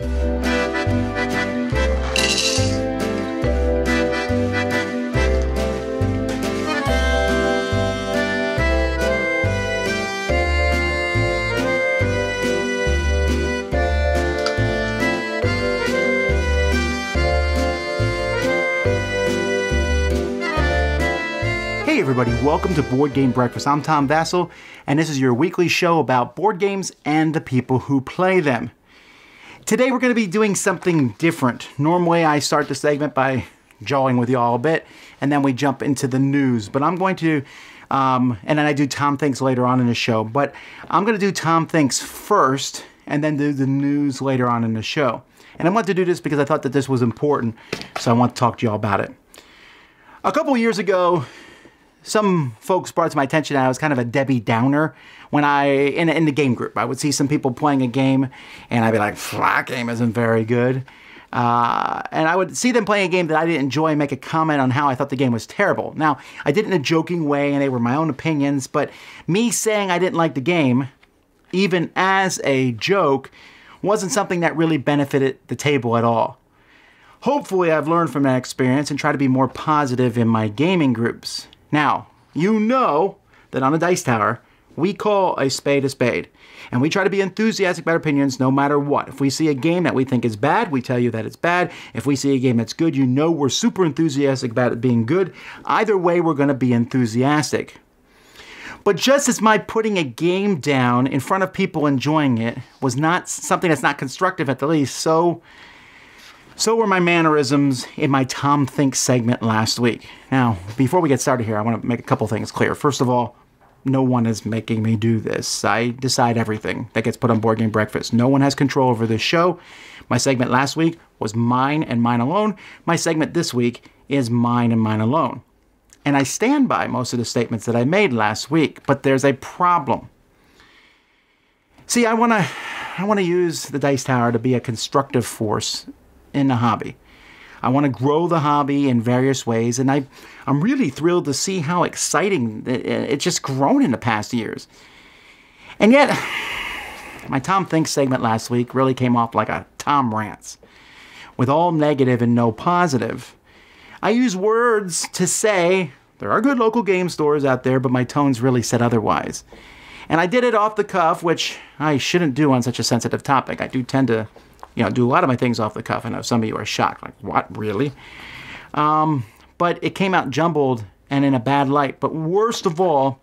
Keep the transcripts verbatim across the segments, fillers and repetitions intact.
Hey everybody, welcome to Board Game Breakfast. I'm Tom Vasel, and this is your weekly show about board games and the people who play them. Today we're going to be doing something different. Normally I start the segment by jawing with y'all a bit, and then we jump into the news. But I'm going to, um, and then I do Tom Thinks later on in the show, but I'm going to do Tom Thinks first, and then do the news later on in the show. And I wanted to do this because I thought that this was important, so I want to talk to y'all about it. A couple years ago, some folks brought to my attention that I was kind of a Debbie Downer when I, in, in the game group. I would see some people playing a game, and I'd be like, that game isn't very good. Uh, and I would see them playing a game that I didn't enjoy and make a comment on how I thought the game was terrible. Now, I did it in a joking way, and they were my own opinions, but me saying I didn't like the game, even as a joke, wasn't something that really benefited the table at all. Hopefully, I've learned from that experience and try to be more positive in my gaming groups. Now, you know that on the Dice Tower, we call a spade a spade, and we try to be enthusiastic about opinions no matter what. If we see a game that we think is bad, we tell you that it's bad. If we see a game that's good, you know we're super enthusiastic about it being good. Either way, we're going to be enthusiastic. But just as my putting a game down in front of people enjoying it was not something that's not constructive at the least, so... So were my mannerisms in my Tom Thinks segment last week. Now, before we get started here, I want to make a couple things clear. First of all, no one is making me do this. I decide everything that gets put on Board Game Breakfast. No one has control over this show. My segment last week was mine and mine alone. My segment this week is mine and mine alone. And I stand by most of the statements that I made last week, but there's a problem. See, I want to I want to use the Dice Tower to be a constructive force in the hobby. I want to grow the hobby in various ways, and I, I'm really thrilled to see how exciting it, it's just grown in the past years. And yet, my Tom Thinks segment last week really came off like a Tom Rants, with all negative and no positive. I use words to say there are good local game stores out there, but my tones really said otherwise. And I did it off the cuff, which I shouldn't do on such a sensitive topic. I do tend to You know, do a lot of my things off the cuff. I know some of you are shocked, like, what, really? Um, but it came out jumbled and in a bad light. But worst of all,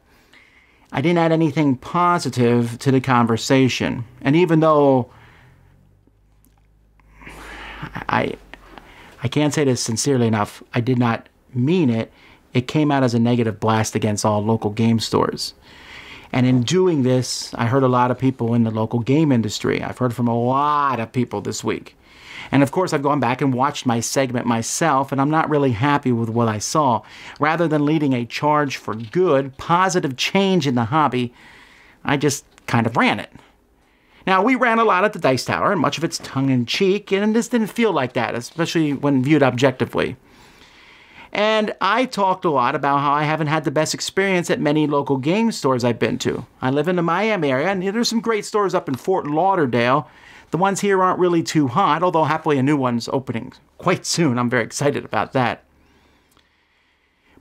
I didn't add anything positive to the conversation. And even though I, I can't say this sincerely enough, I did not mean it, it came out as a negative blast against all local game stores. And in doing this, I heard a lot of people in the local game industry. I've heard from a lot of people this week. And of course, I've gone back and watched my segment myself, and I'm not really happy with what I saw. Rather than leading a charge for good, positive change in the hobby, I just kind of ran it. Now, we ran a lot at the Dice Tower, and much of it's tongue-in-cheek, and this didn't feel like that, especially when viewed objectively. And I talked a lot about how I haven't had the best experience at many local game stores I've been to. I live in the Miami area, and there's some great stores up in Fort Lauderdale. The ones here aren't really too hot, although happily a new one's opening quite soon. I'm very excited about that.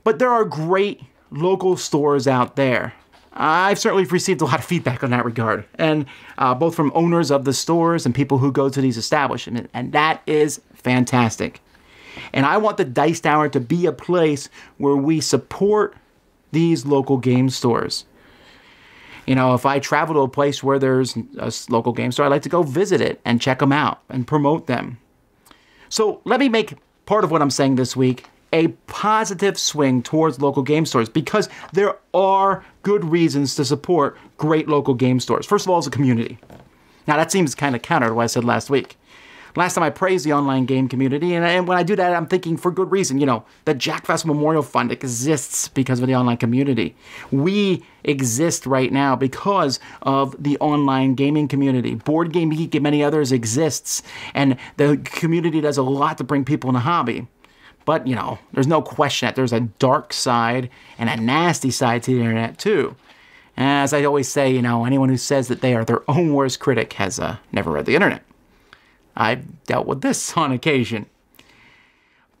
But there are great local stores out there. I've certainly received a lot of feedback on that regard, and uh, both from owners of the stores and people who go to these establishments, and that is fantastic. And I want the Dice Tower to be a place where we support these local game stores. You know, if I travel to a place where there's a local game store, I like to go visit it and check them out and promote them. So let me make part of what I'm saying this week a positive swing towards local game stores, because there are good reasons to support great local game stores. First of all, as a community. Now, that seems kind of counter to what I said last week. Last time I praised the online game community, and, I, and when I do that, I'm thinking for good reason. You know, the Jackfest Memorial Fund exists because of the online community. We exist right now because of the online gaming community. Board Game Geek and many others exists, and the community does a lot to bring people in the hobby. But, you know, there's no question that there's a dark side and a nasty side to the internet, too. As I always say, you know, anyone who says that they are their own worst critic has uh, never read the internet. I've dealt with this on occasion.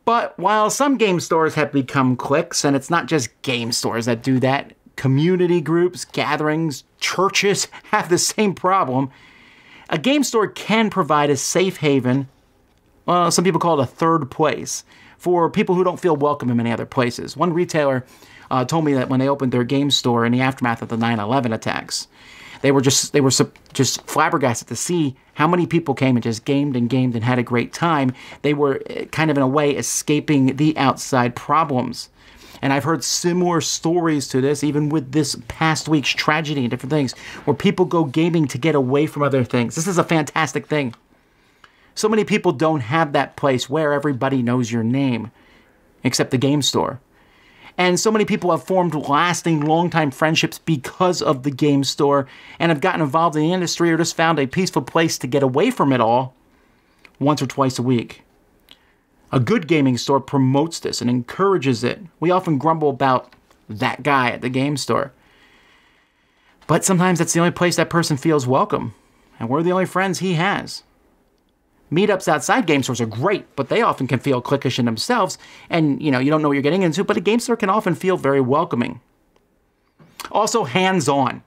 But while some game stores have become cliques, and it's not just game stores that do that, community groups, gatherings, churches have the same problem. A game store can provide a safe haven, well, some people call it a third place, for people who don't feel welcome in many other places. One retailer uh, told me that when they opened their game store in the aftermath of the nine eleven attacks, they were just they were just flabbergasted to see how many people came and just gamed and gamed and had a great time. They were kind of, in a way, escaping the outside problems. And I've heard similar stories to this, even with this past week's tragedy and different things, where people go gaming to get away from other things. This is a fantastic thing. So many people don't have that place where everybody knows your name, except the game store. And so many people have formed lasting, long-time friendships because of the game store and have gotten involved in the industry or just found a peaceful place to get away from it all once or twice a week. A good gaming store promotes this and encourages it. We often grumble about that guy at the game store. But sometimes that's the only place that person feels welcome, and we're the only friends he has. Meetups outside game stores are great, but they often can feel cliquish in themselves, and you know, you don't know what you're getting into, but a game store can often feel very welcoming. Also, hands-on.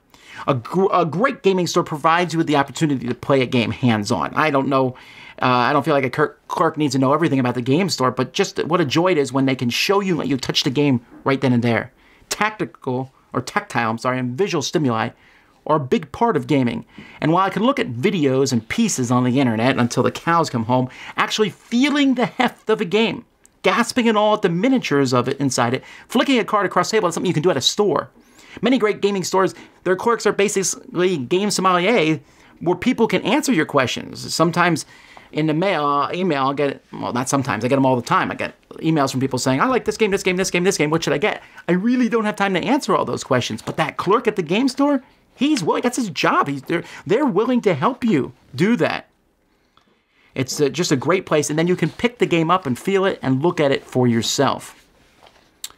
A, gr a great gaming store provides you with the opportunity to play a game hands-on. I don't know, uh, I don't feel like a clerk needs to know everything about the game store, but just what a joy it is when they can show you and let you touch the game right then and there. Tactical, or tactile, I'm sorry, and visual stimuli are a big part of gaming. And while I can look at videos and pieces on the internet until the cows come home, actually feeling the heft of a game, gasping and all at the miniatures of it inside it, flicking a card across the table is something you can do at a store. Many great gaming stores, their clerks are basically game sommeliers where people can answer your questions. Sometimes in the mail, email, I get, well, not sometimes, I get them all the time. I get emails from people saying, I like this game, this game, this game, this game, what should I get? I really don't have time to answer all those questions, but that clerk at the game store, he's willing, that's his job. He's, they're, they're willing to help you do that. It's a, just a great place, and then you can pick the game up and feel it and look at it for yourself.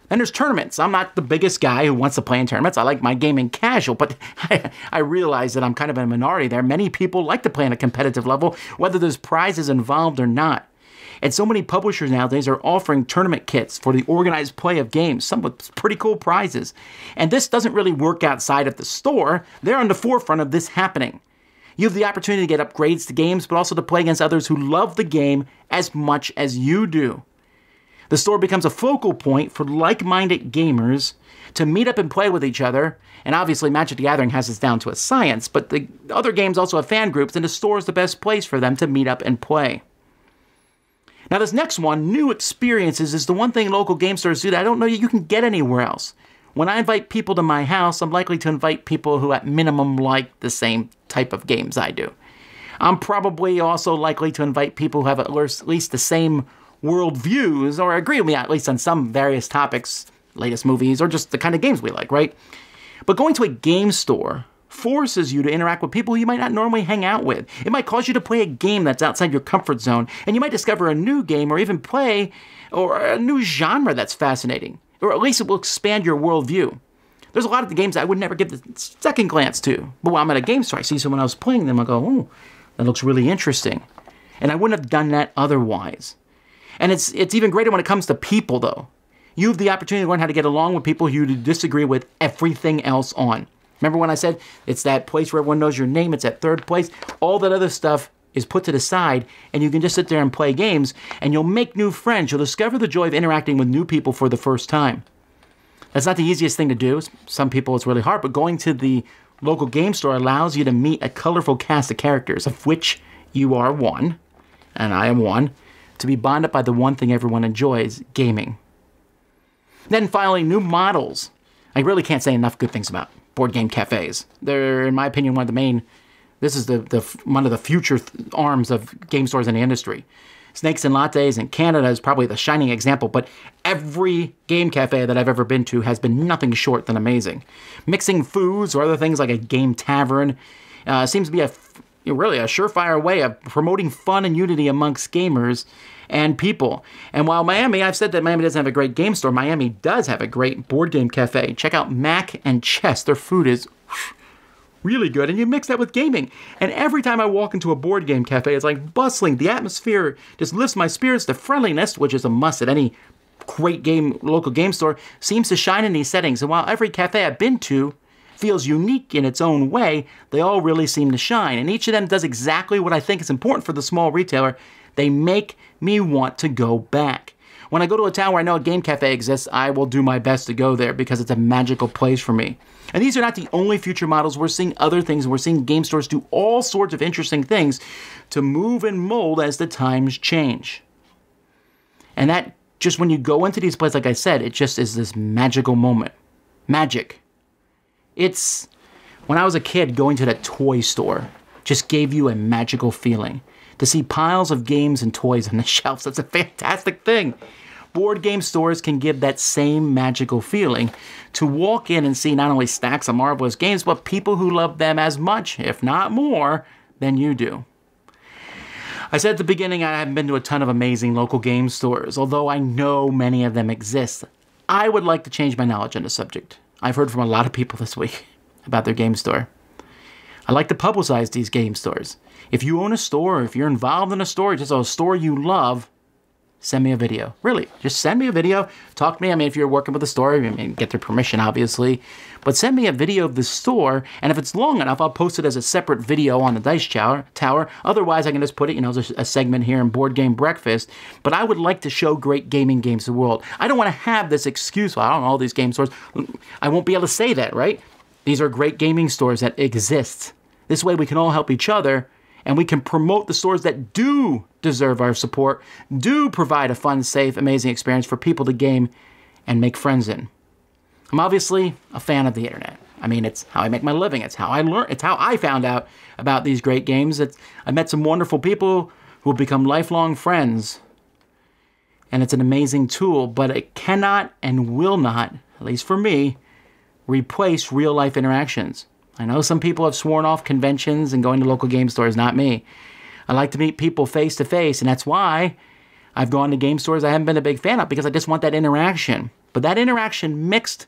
And there's tournaments. I'm not the biggest guy who wants to play in tournaments. I like my gaming casual, but I, I realize that I'm kind of in a minority there. Many people like to play on a competitive level, whether there's prizes involved or not. And so many publishers nowadays are offering tournament kits for the organized play of games, some with pretty cool prizes. And this doesn't really work outside of the store. They're on the forefront of this happening. You have the opportunity to get upgrades to games, but also to play against others who love the game as much as you do. The store becomes a focal point for like-minded gamers to meet up and play with each other. And obviously Magic: The Gathering has this down to a science, but the other games also have fan groups, and the store is the best place for them to meet up and play. Now this next one, new experiences, is the one thing local game stores do that I don't know you can get anywhere else. When I invite people to my house, I'm likely to invite people who at minimum like the same type of games I do. I'm probably also likely to invite people who have at least the same worldviews, or agree with me at least on some various topics, latest movies, or just the kind of games we like, right? But going to a game store forces you to interact with people you might not normally hang out with. It might cause you to play a game that's outside your comfort zone, and you might discover a new game or even play or a new genre that's fascinating, or at least it will expand your worldview. There's a lot of the games I would never give the second glance to, but while I'm at a game store, I see someone else playing them, I go, oh, that looks really interesting. And I wouldn't have done that otherwise. And it's, it's even greater when it comes to people, though. You have the opportunity to learn how to get along with people you disagree with everything else on. Remember when I said it's that place where everyone knows your name, it's that third place? All that other stuff is put to the side, and you can just sit there and play games, and you'll make new friends. You'll discover the joy of interacting with new people for the first time. That's not the easiest thing to do. Some people it's really hard, but going to the local game store allows you to meet a colorful cast of characters, of which you are one, and I am one, to be bonded by the one thing everyone enjoys, gaming. Then finally, new models. I really can't say enough good things about board game cafes. They're, in my opinion, one of the main, this is the, the one of the future th arms of game stores in the industry. Snakes and Lattes in Canada is probably the shining example, but every game cafe that I've ever been to has been nothing short than amazing. Mixing foods or other things like a game tavern uh, seems to be a really a surefire way of promoting fun and unity amongst gamers and people. And while Miami, I've said that Miami doesn't have a great game store, Miami does have a great board game cafe. Check out Mac and Chess. Their food is really good, and you mix that with gaming. And every time I walk into a board game cafe, it's like bustling. The atmosphere just lifts my spirits. The friendliness, which is a must at any great game, local game store, seems to shine in these settings. And while every cafe I've been to feels unique in its own way, they all really seem to shine. And each of them does exactly what I think is important for the small retailer. They make me want to go back. When I go to a town where I know a game cafe exists, I will do my best to go there because it's a magical place for me. And these are not the only future models. We're seeing other things. We're seeing game stores do all sorts of interesting things to move and mold as the times change. And that, just when you go into these places, like I said, it just is this magical moment. Magic. It's, when I was a kid, going to that toy store just gave you a magical feeling. To see piles of games and toys on the shelves, that's a fantastic thing. Board game stores can give that same magical feeling to walk in and see not only stacks of marvelous games, but people who love them as much, if not more, than you do. I said at the beginning I haven't been to a ton of amazing local game stores, although I know many of them exist. I would like to change my knowledge on the subject. I've heard from a lot of people this week about their game store. I like to publicize these game stores. If you own a store, or if you're involved in a store, just a store you love, send me a video. Really, just send me a video. Talk to me. I mean, if you're working with a store, you mean, get their permission, obviously. But send me a video of the store, and if it's long enough, I'll post it as a separate video on the Dice Tower. Otherwise, I can just put it, you know, as a segment here in Board Game Breakfast. But I would like to show great gaming games to the world. I don't want to have this excuse, well, I don't know all these game stores. I won't be able to say that, right? These are great gaming stores that exist. This way we can all help each other, and we can promote the stores that do deserve our support, do provide a fun, safe, amazing experience for people to game and make friends in. I'm obviously a fan of the internet. I mean, it's how I make my living. It's how I learn. It's how I found out about these great games. It's, I met some wonderful people who have become lifelong friends, and it's an amazing tool, but it cannot and will not, at least for me, replace real-life interactions. I know some people have sworn off conventions and going to local game stores, not me. I like to meet people face-to-face, and that's why I've gone to game stores I haven't been a big fan of, because I just want that interaction. But that interaction mixed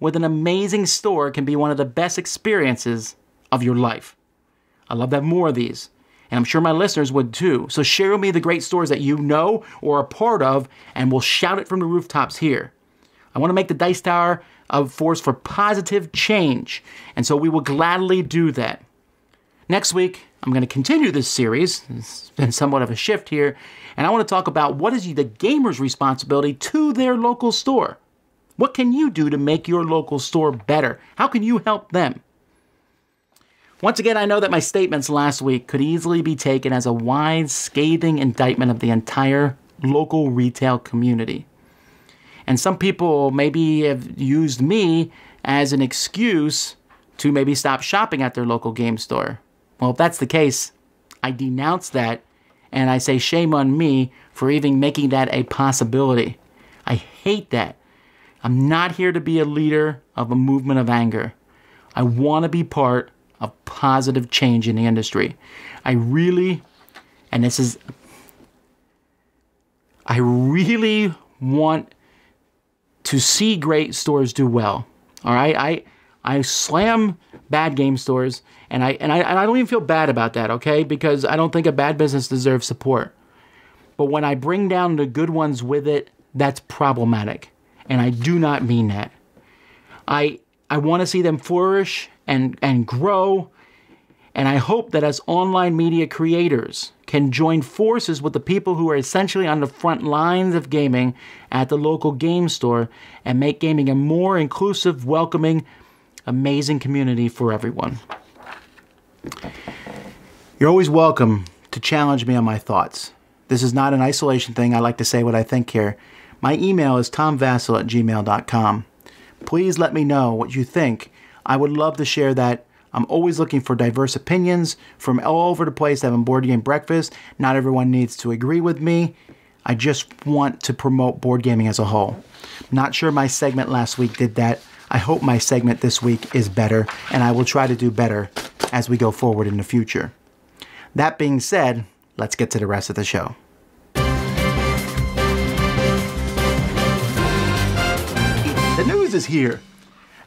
with an amazing store can be one of the best experiences of your life. I love to have more of these, and I'm sure my listeners would too. So share with me the great stores that you know or are part of, and we'll shout it from the rooftops here. I want to make the Dice Tower a force for positive change, and so we will gladly do that. Next week, I'm going to continue this series. It's been somewhat of a shift here, and I want to talk about what is the gamer's responsibility to their local store. What can you do to make your local store better? How can you help them? Once again, I know that my statements last week could easily be taken as a wide, scathing indictment of the entire local retail community. And some people maybe have used me as an excuse to maybe stop shopping at their local game store. Well, if that's the case, I denounce that, and I say shame on me for even making that a possibility. I hate that. I'm not here to be a leader of a movement of anger. I want to be part of positive change in the industry. I really, and this is, I really want to see great stores do well, all right? I I slam bad game stores, and I, and I and I don't even feel bad about that, okay? Because I don't think a bad business deserves support. But when I bring down the good ones with it, that's problematic, and I do not mean that. I I want to see them flourish and and grow, and I hope that as online media creators can join forces with the people who are essentially on the front lines of gaming at the local game store and make gaming a more inclusive, welcoming, amazing community for everyone. You're always welcome to challenge me on my thoughts. This is not an isolation thing. I like to say what I think here. My email is tom vasel at gmail dot com. Please let me know what you think. I would love to share that. I'm always looking for diverse opinions from all over the place having Board Game Breakfast. Not everyone needs to agree with me. I just want to promote board gaming as a whole. Not sure my segment last week did that. I hope my segment this week is better, and I will try to do better as we go forward in the future. That being said, let's get to the rest of the show. The news is here.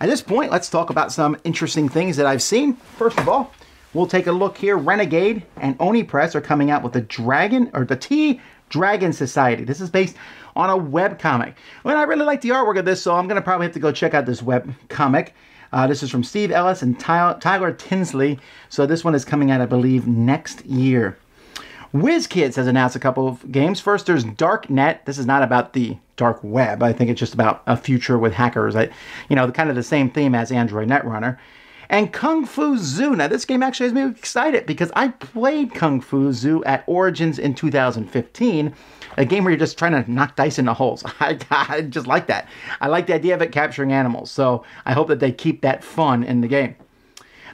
At this point, let's talk about some interesting things that I've seen. First of all, we'll take a look here. Renegade and Oni Press are coming out with the Dragon, or the T Dragon Society. This is based on a webcomic. Well, I really like the artwork of this, so I'm going to probably have to go check out this webcomic. Uh, this is from Steve Ellis and Tyler, Tyler Tinsley. So this one is coming out, I believe, next year. WizKids has announced a couple of games. First, there's Darknet. This is not about the dark web. I think it's just about a future with hackers. I, you know, kind of the same theme as Android Netrunner. And Kung Fu Zoo. Now, this game actually has me excited because I played Kung Fu Zoo at Origins in two thousand fifteen, a game where you're just trying to knock dice into holes. I, I just like that. I like the idea of it capturing animals, so I hope that they keep that fun in the game.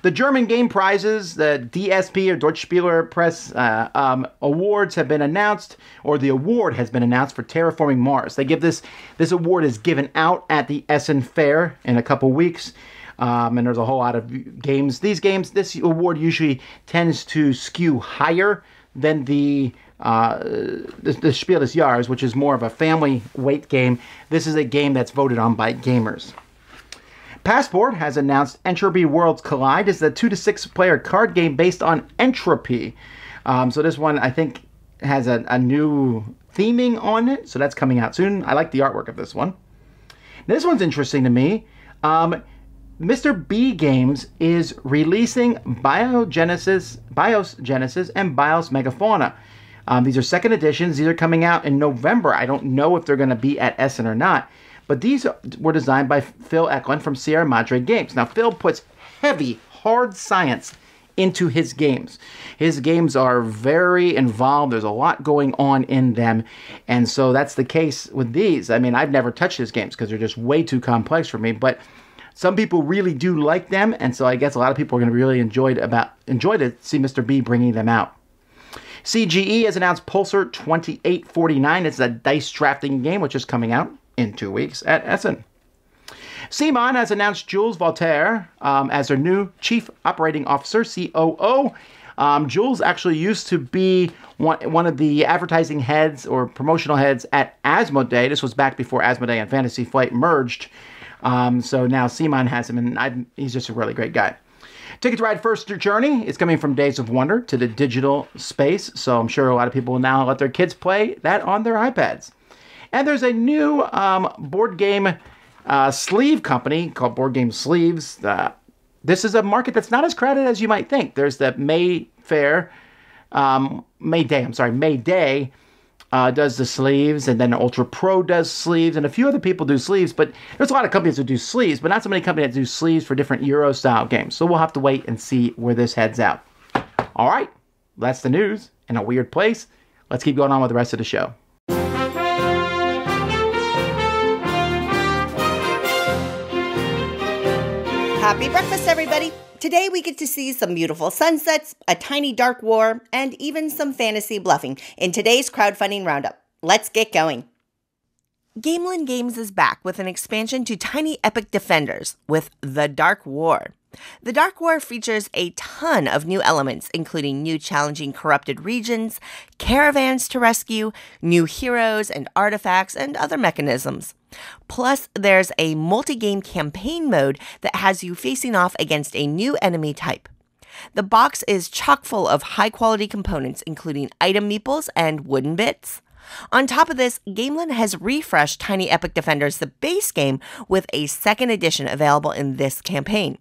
The German Game Prizes, the D S P or Deutsche Spieler Press uh, um, awards have been announced, or the award has been announced for Terraforming Mars. They give this, this award is given out at the Essen Fair in a couple weeks. Um, and there's a whole lot of games. These games, this award usually tends to skew higher than the, uh, the, the Spiel des Jahres, which is more of a family weight game. This is a game that's voted on by gamers. Passport has announced Entropy Worlds Collide. This is a two to six player card game based on entropy. Um, so this one, I think, has a, a new theming on it. So that's coming out soon. I like the artwork of this one. This one's interesting to me. Um, Mister B Games is releasing Biogenesis, Bios Genesis and Bios Megafauna. Um, these are second editions. These are coming out in November. I don't know if they're going to be at Essen or not. But these were designed by Phil Eklund from Sierra Madre Games. Now, Phil puts heavy, hard science into his games. His games are very involved. There's a lot going on in them. And so that's the case with these. I mean, I've never touched his games because they're just way too complex for me. But some people really do like them, and so I guess a lot of people are going to be really enjoyed about enjoy to see Mister B bringing them out. C G E has announced Pulsar twenty-eight forty-nine. It's a dice drafting game, which is coming out in two weeks at Essen. C M O N has announced Jules Voltaire um, as their new Chief Operating Officer, C O O. Um, Jules actually used to be one, one of the advertising heads or promotional heads at Asmodee. This was back before Asmodee and Fantasy Flight merged. Um, so now C M O N has him, and I've, he's just a really great guy. Ticket to Ride First Journey is coming from Days of Wonder to the digital space, so I'm sure a lot of people will now let their kids play that on their iPads. And there's a new um, board game uh, sleeve company called Board Game Sleeves. Uh, this is a market that's not as crowded as you might think. There's the May Fair, um, May Day, I'm sorry, May Day. Uh, does the sleeves, and then Ultra Pro does sleeves, and a few other people do sleeves, but there's a lot of companies that do sleeves, but not so many companies that do sleeves for different Euro-style games. So we'll have to wait and see where this heads out. All right, that's the news in a weird place. Let's keep going on with the rest of the show. Happy breakfast, everybody. Today we get to see some beautiful sunsets, a tiny dark war, and even some fantasy bluffing in today's crowdfunding roundup. Let's get going. Gameland Games is back with an expansion to Tiny Epic Defenders with The Dark War. The Dark War features a ton of new elements, including new challenging corrupted regions, caravans to rescue, new heroes and artifacts, and other mechanisms. Plus, there's a multi-game campaign mode that has you facing off against a new enemy type. The box is chock full of high-quality components, including item meeples and wooden bits. On top of this, Gameland has refreshed Tiny Epic Defenders, the base game, with a second edition available in this campaign.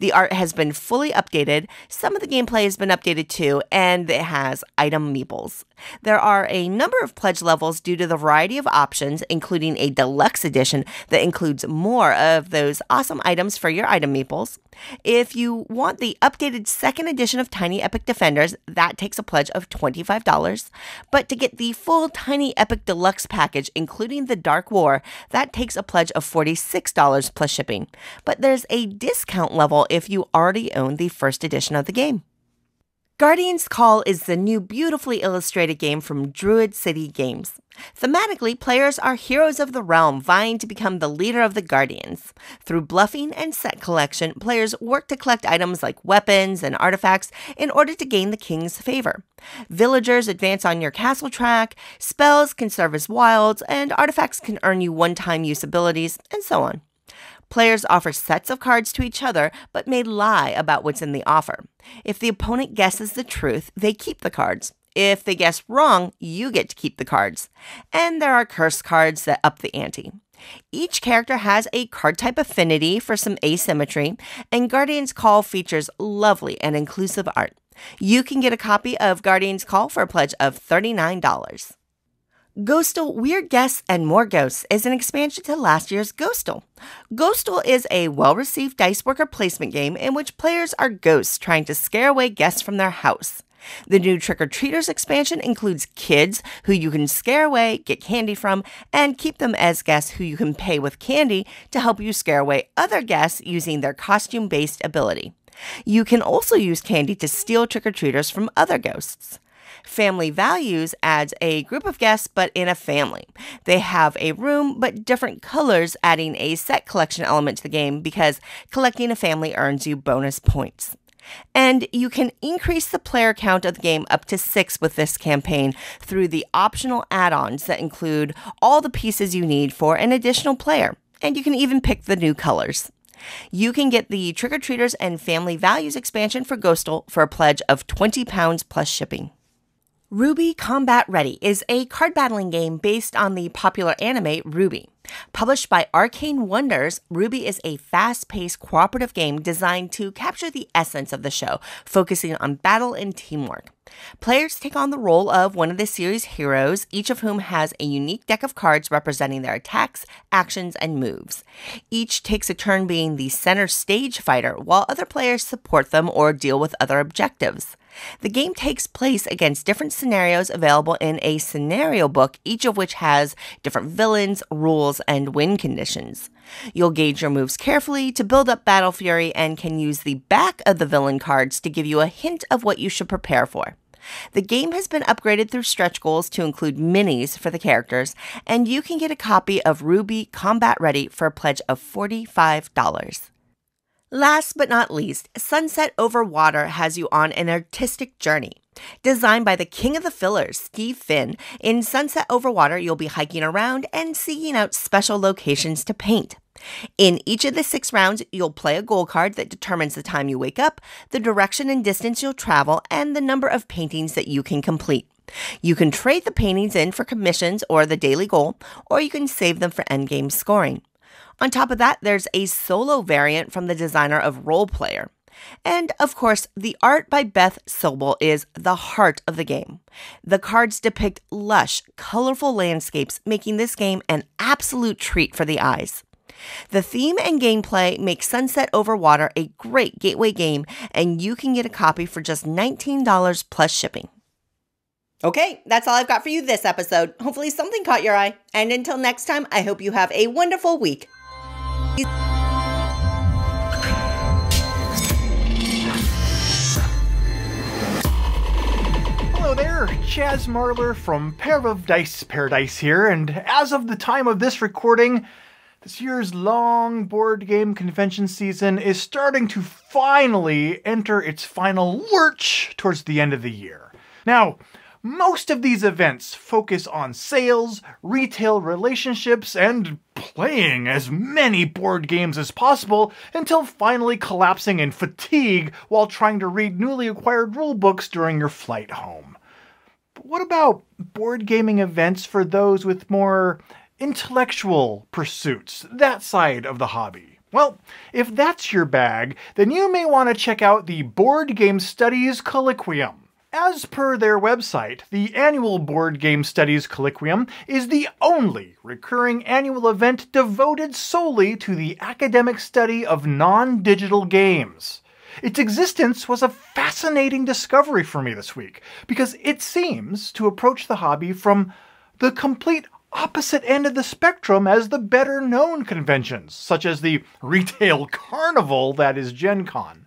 The art has been fully updated, some of the gameplay has been updated too, and it has item meeples. There are a number of pledge levels due to the variety of options, including a deluxe edition that includes more of those awesome items for your item meeples. If you want the updated second edition of Tiny Epic Defenders, that takes a pledge of twenty-five dollars. But to get the full Tiny Epic Deluxe package, including the Dark War, that takes a pledge of forty-six dollars plus shipping. But there's a discount level if you already own the first edition of the game. Guardians Call is the new beautifully illustrated game from Druid City Games. Thematically, players are heroes of the realm vying to become the leader of the Guardians. Through bluffing and set collection, players work to collect items like weapons and artifacts in order to gain the king's favor. Villagers advance on your castle track, spells can serve as wilds, and artifacts can earn you one-time use abilities, and so on. Players offer sets of cards to each other, but may lie about what's in the offer. If the opponent guesses the truth, they keep the cards. If they guess wrong, you get to keep the cards. And there are curse cards that up the ante. Each character has a card type affinity for some asymmetry, and Guardians Call features lovely and inclusive art. You can get a copy of Guardians Call for a pledge of thirty-nine dollars. Ghostel, Weird Guests, and More Ghosts is an expansion to last year's Ghostel. Ghostel is a well-received dice worker placement game in which players are ghosts trying to scare away guests from their house. The new Trick-or-Treaters expansion includes kids who you can scare away, get candy from, and keep them as guests who you can pay with candy to help you scare away other guests using their costume-based ability. You can also use candy to steal trick-or-treaters from other ghosts. Family Values adds a group of guests but in a family. They have a room but different colors, adding a set collection element to the game because collecting a family earns you bonus points. And you can increase the player count of the game up to six with this campaign through the optional add-ons that include all the pieces you need for an additional player. And you can even pick the new colors. You can get the Trick-or-Treaters and Family Values expansion for Ghostel for a pledge of twenty pounds plus shipping. R W B Y Combat Ready is a card battling game based on the popular anime R W B Y. Published by Arcane Wonders, R W B Y is a fast-paced cooperative game designed to capture the essence of the show, focusing on battle and teamwork. Players take on the role of one of the series' heroes, each of whom has a unique deck of cards representing their attacks, actions, and moves. Each takes a turn being the center stage fighter, while other players support them or deal with other objectives. The game takes place against different scenarios available in a scenario book, each of which has different villains, rules, and win conditions. You'll gauge your moves carefully to build up battle fury and can use the back of the villain cards to give you a hint of what you should prepare for. The game has been upgraded through stretch goals to include minis for the characters, and you can get a copy of R W B Y Combat Ready for a pledge of forty-five dollars. Last but not least, Sunset Over Water has you on an artistic journey. Designed by the king of the fillers, Steve Finn, in Sunset Over Water you'll be hiking around and seeking out special locations to paint. In each of the six rounds, you'll play a goal card that determines the time you wake up, the direction and distance you'll travel, and the number of paintings that you can complete. You can trade the paintings in for commissions or the daily goal, or you can save them for endgame scoring. On top of that, there's a solo variant from the designer of Role Player. And, of course, the art by Beth Sobel is the heart of the game. The cards depict lush, colorful landscapes, making this game an absolute treat for the eyes. The theme and gameplay make Sunset Over Water a great gateway game, and you can get a copy for just nineteen dollars plus shipping. Okay, that's all I've got for you this episode. Hopefully something caught your eye. And until next time, I hope you have a wonderful week. Hello there, Chaz Marler from Pair of Dice Paradise here, and as of the time of this recording, this year's long board game convention season is starting to finally enter its final lurch towards the end of the year. Now, most of these events focus on sales, retail relationships, and playing as many board games as possible until finally collapsing in fatigue while trying to read newly acquired rulebooks during your flight home. But what about board gaming events for those with more intellectual pursuits, that side of the hobby? Well, if that's your bag, then you may want to check out the Board Game Studies Colloquium. As per their website, the annual Board Game Studies Colloquium is the only recurring annual event devoted solely to the academic study of non-digital games. Its existence was a fascinating discovery for me this week, because it seems to approach the hobby from the complete opposite end of the spectrum as the better-known conventions, such as the retail carnival that is Gen Con.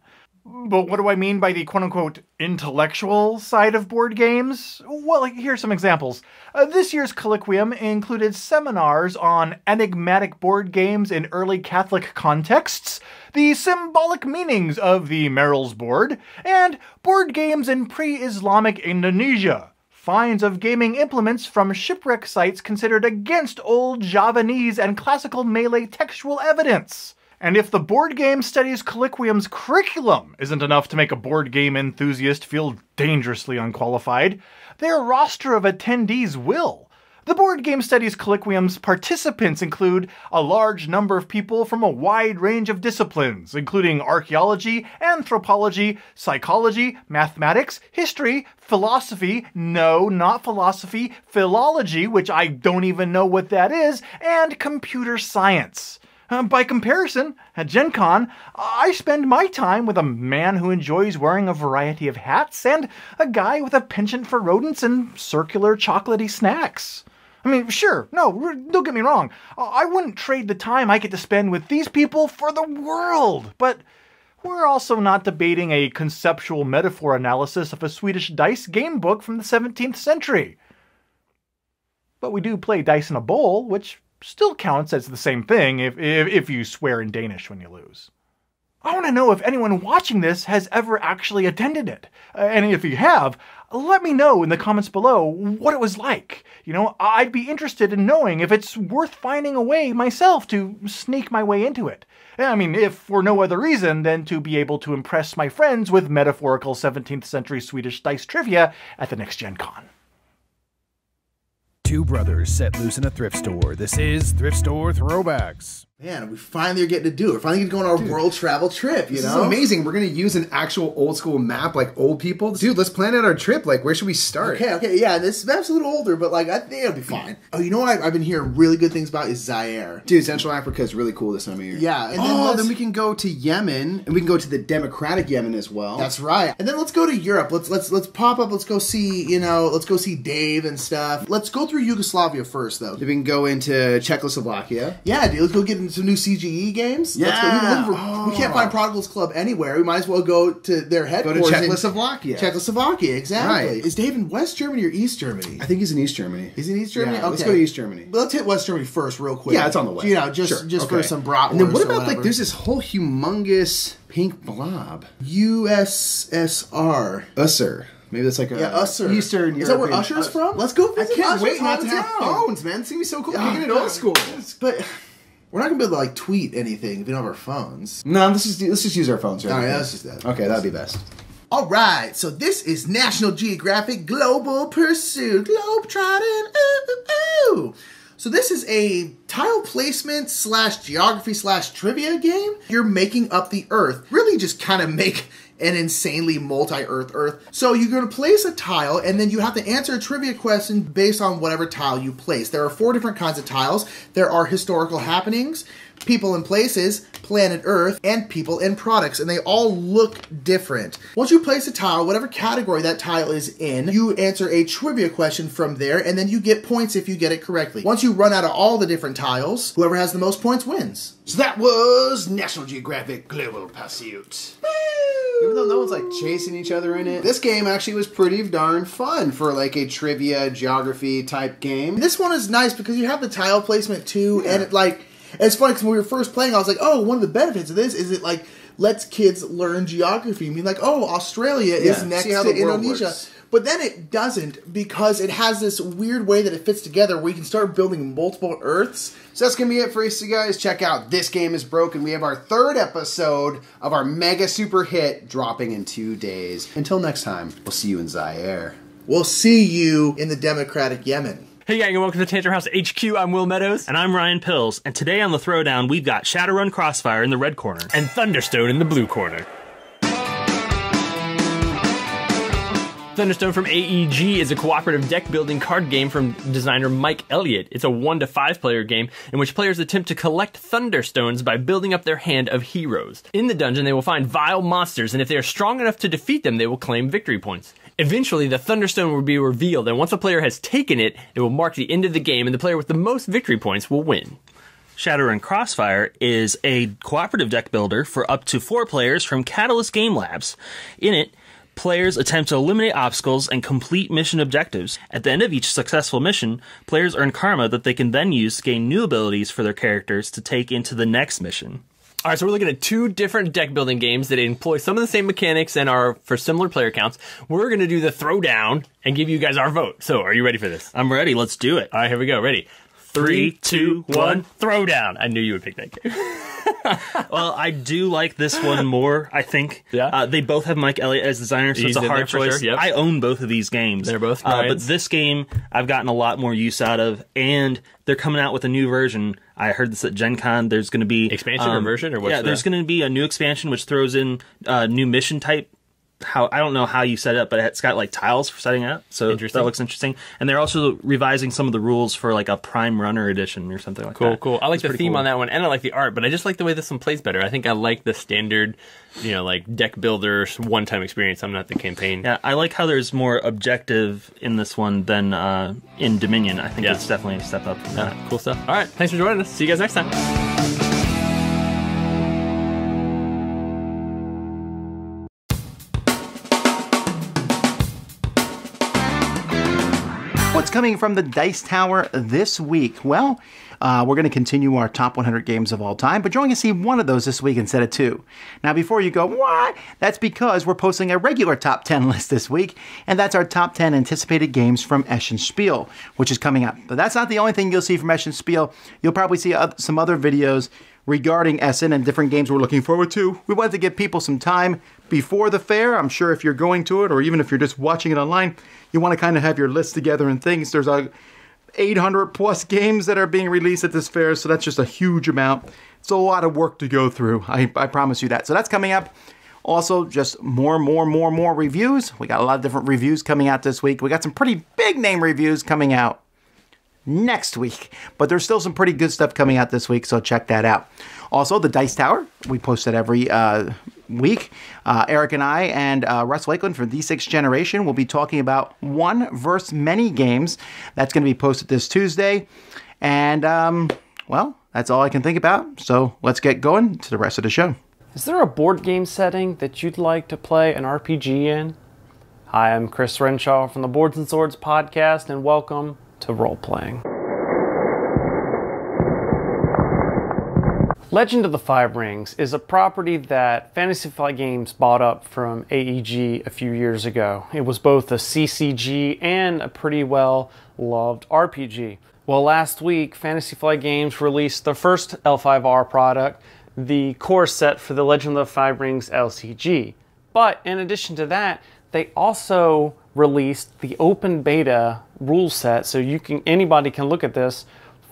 But what do I mean by the quote-unquote intellectual side of board games? Well, here's some examples. Uh, this year's colloquium included seminars on enigmatic board games in early Catholic contexts, the symbolic meanings of the Merrill's board, and board games in pre-Islamic Indonesia. Finds of gaming implements from shipwreck sites considered against old Javanese and classical Malay textual evidence. And if the Board Game Studies Colloquium's curriculum isn't enough to make a board game enthusiast feel dangerously unqualified, their roster of attendees will. The Board Game Studies Colloquium's participants include a large number of people from a wide range of disciplines, including archaeology, anthropology, psychology, mathematics, history, philosophy, no, not philosophy, philology, which I don't even know what that is, and computer science. Uh, by comparison, at Gen Con, I spend my time with a man who enjoys wearing a variety of hats and a guy with a penchant for rodents and circular chocolatey snacks. I mean, sure, no, don't get me wrong, I wouldn't trade the time I get to spend with these people for the world, but we're also not debating a conceptual metaphor analysis of a Swedish dice game book from the seventeenth century. But we do play dice in a bowl, which still counts as the same thing if, if, if you swear in Danish when you lose. I want to know if anyone watching this has ever actually attended it. And if you have, let me know in the comments below what it was like. You know, I'd be interested in knowing if it's worth finding a way myself to sneak my way into it. I mean, if for no other reason than to be able to impress my friends with metaphorical seventeenth century Swedish dice trivia at the next Gen Con. Two brothers set loose in a thrift store. This is Thrift Store Throwbacks. Man, we finally are getting to do it. We're finally going to go on our Dude, world travel trip, you this know? This is amazing. We're going to use an actual old school map like old people. Dude, let's plan out our trip. Like, where should we start? Okay, okay, yeah, this map's a little older, but like, I think it'll be fine. Oh, you know what I've, I've been hearing really good things about is Zaire. Dude, Central Africa is really cool this time of year. Yeah. And then oh, then we can go to Yemen, and we can go to the Democratic Yemen as well. That's right. And then let's go to Europe. Let's, let's, let's pop up. Let's go see, you know, let's go see Dave and stuff. Let's go through Yugoslavia first, though. Then we can go into Czechoslovakia. Yeah, dude, let's go get some new C G E games. Yeah. Let's go. We, for, oh. we can't find Prodigal's Club anywhere. We might as well go to their headquarters. Go to Czechoslovakia. Czechoslovakia, exactly. Right. Is Dave in West Germany or East Germany? I think he's in East Germany. He's in East Germany? Yeah, okay. Let's go to East Germany. But let's hit West Germany first real quick. Yeah, it's on the way. So, you know, just, sure. just okay. for some bratwurst. And then what about, like, there's this whole humongous pink blob. U S S R. Usser. Maybe that's like a yeah, Usher. Eastern European. Is that where Usher's from? Let's go visit I can't Usher wait not to have phones, man. It's going to be so cool. We're getting it old school. But... we're not going to be able to, like, tweet anything if we don't have our phones. No, let's just, let's just use our phones. Right? All right, let's just that. Okay, that'd be best. All right, so this is National Geographic Global Pursuit. Globetrotting, ooh, ooh, ooh. So this is a tile placement slash geography slash trivia game. You're making up the Earth. Really just kind of make... an insanely multi-earth earth. So you're going to place a tile, and then you have to answer a trivia question based on whatever tile you place. There are four different kinds of tiles. There are historical happenings, people and places, planet Earth, and people and products, and they all look different. Once you place a tile, whatever category that tile is in, you answer a trivia question from there, and then you get points if you get it correctly. Once you run out of all the different tiles, whoever has the most points wins. So that was National Geographic Global Pursuit. Even though no one's like chasing each other in it, this game actually was pretty darn fun for like a trivia geography type game. This one is nice because you have the tile placement too, yeah. and it like it's funny because when we were first playing, I was like, oh, one of the benefits of this is it like lets kids learn geography. I mean, like, oh, Australia yeah. is next to Indonesia. Works. But then it doesn't because it has this weird way that it fits together where you can start building multiple Earths. So that's going to be it for us, you guys. Check out This Game is Broken. We have our third episode of our mega super hit dropping in two days. Until next time, we'll see you in Zaire. We'll see you in the Democratic Yemen. Hey gang, and welcome to Tantrum House H Q. I'm Will Meadows. And I'm Ryan Pills. And today on The Throwdown, we've got Shadowrun Crossfire in the red corner and Thunderstone in the blue corner. Thunderstone from A E G is a cooperative deck-building card game from designer Mike Elliott. It's a one to five player game in which players attempt to collect Thunderstones by building up their hand of heroes. In the dungeon, they will find vile monsters, and if they are strong enough to defeat them, they will claim victory points. Eventually, the Thunderstone will be revealed, and once a player has taken it, it will mark the end of the game, and the player with the most victory points will win. Shadowrun Crossfire is a cooperative deck builder for up to four players from Catalyst Game Labs. In it, players attempt to eliminate obstacles and complete mission objectives. At the end of each successful mission, players earn karma that they can then use to gain new abilities for their characters to take into the next mission. All right, so we're looking at two different deck building games that employ some of the same mechanics and are for similar player counts. We're going to do the throwdown and give you guys our vote. So are you ready for this? I'm ready. Let's do it. All right, here we go. Ready? Three, two, one, throwdown. I knew you would pick that game. Well, I do like this one more, I think. Yeah. Uh, they both have Mike Elliott as designer, so He's it's a hard choice. Sure. Yep. I own both of these games. They're both uh, But this game, I've gotten a lot more use out of, and they're coming out with a new version. I heard this at Gen Con. There's going to be... Expansion um, or version? Or what's yeah, the... there's going to be a new expansion, which throws in uh, new mission type. How I don't know how you set it up, but it's got like tiles for setting it up, so that looks interesting. And they're also revising some of the rules for like a Prime Runner edition or something like cool, that. Cool, cool. I like it's the theme cool. on that one, and I like the art, but I just like the way this one plays better. I think I like the standard, you know, like deck builder one-time experience. I'm not the campaign. Yeah, I like how there's more objective in this one than uh, in Dominion. I think yeah. it's definitely a step up. From yeah, that. Cool stuff. All right, thanks for joining us. See you guys next time. Coming from the Dice Tower this week. Well, uh, we're going to continue our top one hundred games of all time, but you're only going to see one of those this week instead of two. Now, before you go, what? That's because we're posting a regular top ten list this week, and that's our top ten anticipated games from Eschen Spiel, which is coming up. But that's not the only thing you'll see from Eschen Spiel. You'll probably see some other videos regarding Essen and different games we're looking forward to. We wanted to give people some time before the fair. I'm sure if you're going to it, or even if you're just watching it online, you want to kind of have your list together and things. There's uh, eight hundred plus games that are being released at this fair, so that's just a huge amount. It's a lot of work to go through, I, I promise you that. So that's coming up. Also, just more, more, more, more reviews. We got a lot of different reviews coming out this week. We got some pretty big name reviews coming out next week, but there's still some pretty good stuff coming out this week, so check that out. Also, the Dice Tower, we post that every uh, week. Uh, Eric and I and uh, Russ Lakeland from D six Generation will be talking about one versus many games. That's going to be posted this Tuesday, and um, well, that's all I can think about, so let's get going to the rest of the show. Is there a board game setting that you'd like to play an R P G in? Hi, I'm Chris Renshaw from the Boards and Swords podcast, and welcome to role-playing. Legend of the Five Rings is a property that Fantasy Flight Games bought up from A E G a few years ago. It was both a C C G and a pretty well-loved R P G. Well, last week, Fantasy Flight Games released their first L five R product, the core set for the Legend of the Five Rings L C G. But in addition to that, they also released the open beta rule set, so you can anybody can look at this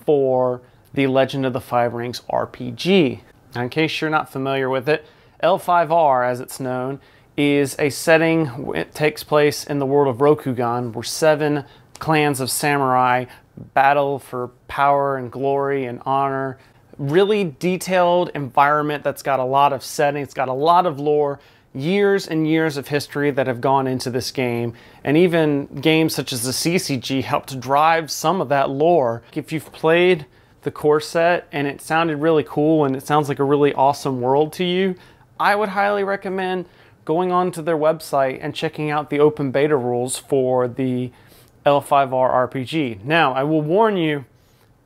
for the Legend of the Five Rings R P G. Now, in case you're not familiar with it, L five R, as it's known, is a setting that takes place in the world of Rokugan, where seven clans of samurai battle for power and glory and honor. Really detailed environment that's got a lot of setting, it's got a lot of lore, years and years of history that have gone into this game, and even games such as the C C G helped to drive some of that lore. If you've played the core set and it sounded really cool and it sounds like a really awesome world to you, I would highly recommend going onto their website and checking out the open beta rules for the L five R R P G. Now, I will warn you,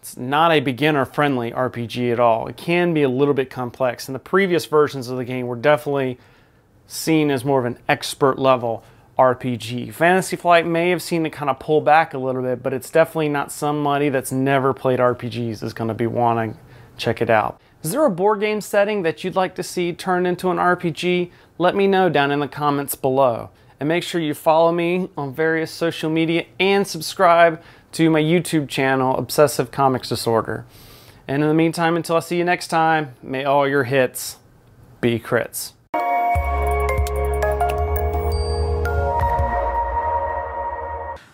it's not a beginner-friendly R P G at all. It can be a little bit complex, and the previous versions of the game were definitely seen as more of an expert level R P G. Fantasy Flight may have seen it kind of pull back a little bit, but it's definitely not somebody that's never played R P Gs is going to be wanting to check it out. Is there a board game setting that you'd like to see turned into an R P G? Let me know down in the comments below. And make sure you follow me on various social media and subscribe to my YouTube channel, Obsessive Comics Disorder. And in the meantime, until I see you next time, may all your hits be crits.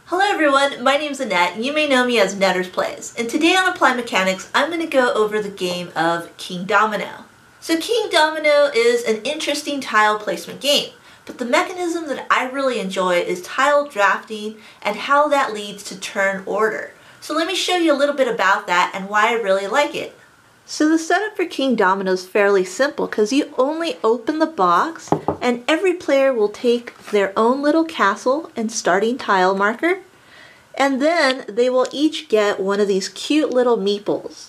Hello everyone, my name's Annette, and you may know me as Netters Plays, and today on Apply Mechanics I'm going to go over the game of King Domino. So King Domino is an interesting tile placement game, but the mechanism that I really enjoy is tile drafting and how that leads to turn order. So let me show you a little bit about that and why I really like it. So the setup for King Domino is fairly simple because you only open the box and every player will take their own little castle and starting tile marker. And then they will each get one of these cute little meeples.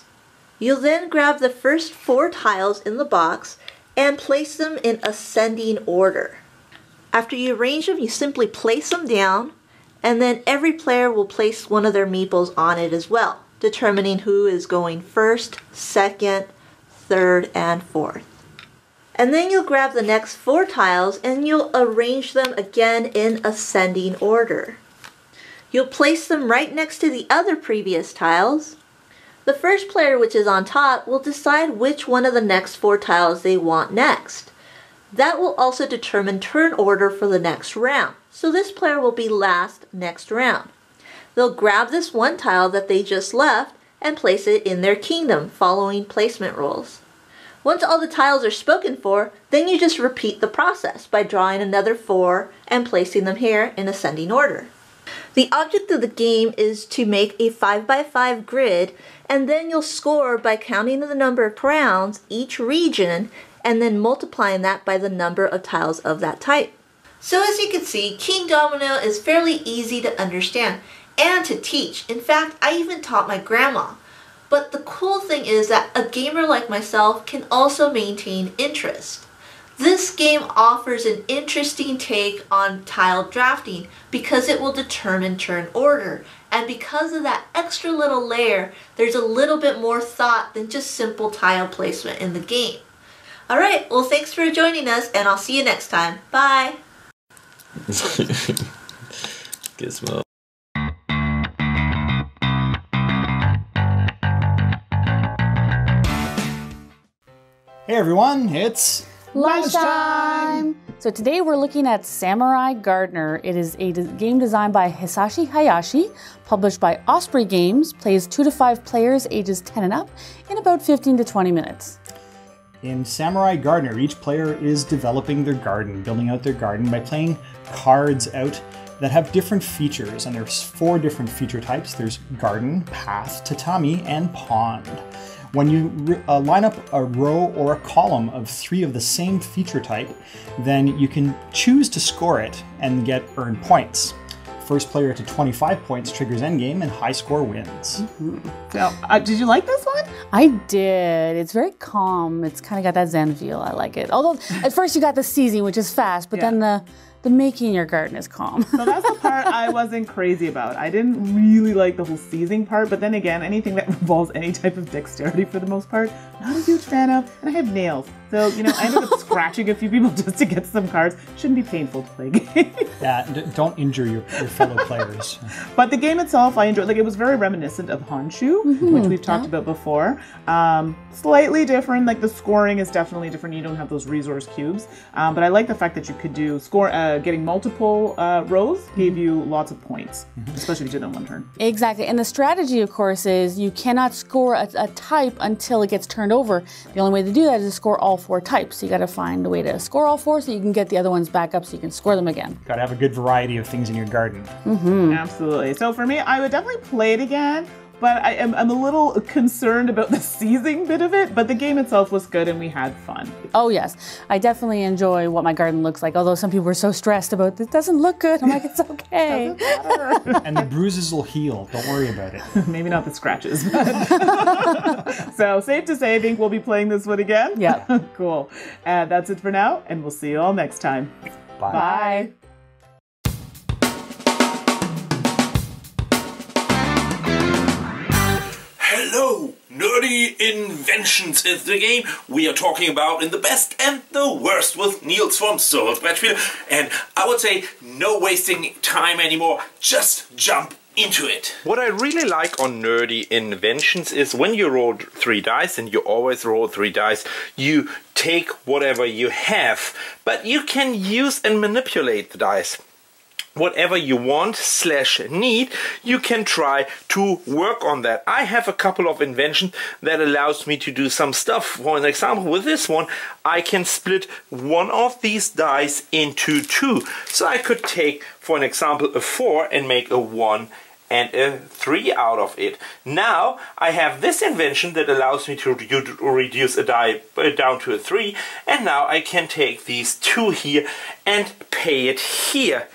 You'll then grab the first four tiles in the box and place them in ascending order. After you arrange them, you simply place them down, and then every player will place one of their meeples on it as well, determining who is going first, second, third, and fourth. And then you'll grab the next four tiles and you'll arrange them again in ascending order. You'll place them right next to the other previous tiles. The first player, which is on top, will decide which one of the next four tiles they want next. That will also determine turn order for the next round. So this player will be last next round. They'll grab this one tile that they just left and place it in their kingdom following placement rules. Once all the tiles are spoken for, then you just repeat the process by drawing another four and placing them here in ascending order. The object of the game is to make a five by five grid, and then you'll score by counting the number of crowns each region and then multiplying that by the number of tiles of that type. So as you can see, King Domino is fairly easy to understand and to teach. In fact, I even taught my grandma. But the cool thing is that a gamer like myself can also maintain interest. This game offers an interesting take on tile drafting because it will determine turn order. And because of that extra little layer, there's a little bit more thought than just simple tile placement in the game. All right, well, thanks for joining us, and I'll see you next time. Bye. Gizmo. Hey everyone, it's lunchtime! So today we're looking at Samurai Gardener. It is a game designed by Hisashi Hayashi, published by Osprey Games, plays two to five players ages ten and up in about fifteen to twenty minutes. In Samurai Gardener, each player is developing their garden, building out their garden by playing cards out that have different features, and there's four different feature types. There's garden, path, tatami, and pond. When you uh, line up a row or a column of three of the same feature type, then you can choose to score it and get earned points. First player to twenty-five points triggers endgame, and high score wins. Mm-hmm. So, uh, did you like this one? I did. It's very calm. It's kind of got that zen feel. I like it. Although at first you got the seizing, which is fast, but yeah. then the The making your garden is calm. So that's the part I wasn't crazy about. I didn't really like the whole seizing part, but then again, anything that involves any type of dexterity for the most part, not a huge fan of, and I have nails. So, you know, I ended up scratching a few people just to get some cards. Shouldn't be painful to play games. Yeah, d don't injure your, your fellow players. But the game itself, I enjoyed. Like, it was very reminiscent of Honshu, mm-hmm. which we've talked yeah. about before. Um, slightly different. Like, the scoring is definitely different. You don't have those resource cubes. Um, but I like the fact that you could do score. Uh, getting multiple uh, rows gave you lots of points, mm-hmm. especially if you did it on one turn. Exactly, and the strategy, of course, is you cannot score a, a type until it gets turned over. The only way to do that is to score all four types. So you got to find a way to score all four so you can get the other ones back up so you can score them again. Got to have a good variety of things in your garden. Mm-hmm. Absolutely. So for me, I would definitely play it again. But I am, I'm a little concerned about the seizing bit of it, but the game itself was good and we had fun. Oh yes, I definitely enjoy what my garden looks like, although some people were so stressed about, this doesn't look good. I'm like, it's okay. It doesn't matter. And the bruises will heal, don't worry about it. Maybe not the scratches. So safe to say, I think we'll be playing this one again. Yeah. Cool. Uh, that's it for now, and we'll see you all next time. Bye. Bye. Hello, nerdy inventions is the game we are talking about in the best and the worst with Niels from Soul's Batchfield, and I would say no wasting time anymore, just jump into it. What I really like on nerdy inventions is when you roll three dice, and you always roll three dice, you take whatever you have, but you can use and manipulate the dice. Whatever you want slash need, you can try to work on that. I have a couple of inventions that allows me to do some stuff. For an example, with this one, I can split one of these dice into two. So I could take, for an example, a four and make a one and a three out of it. Now I have this invention that allows me to reduce a die down to a three, and now I can take these two here and pay it here.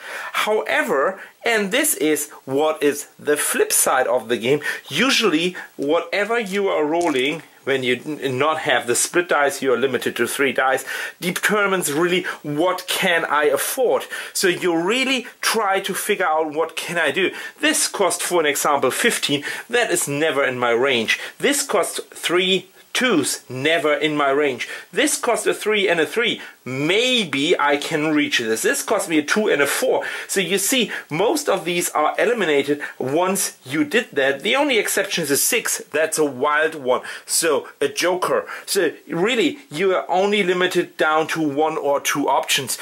However, and this is what is the flip side of the game, usually whatever you are rolling when you not have the split dice, you are limited to three dice, determines really what can I afford. So you really try to figure out what can I do. This cost, for an example, fifteen. That is never in my range. This costs three Twos, never in my range. This cost a three and a three. Maybe I can reach this. This cost me a two and a four. So you see, most of these are eliminated once you did that. The only exception is a six. That's a wild one. So a joker. So really, you are only limited down to one or two options.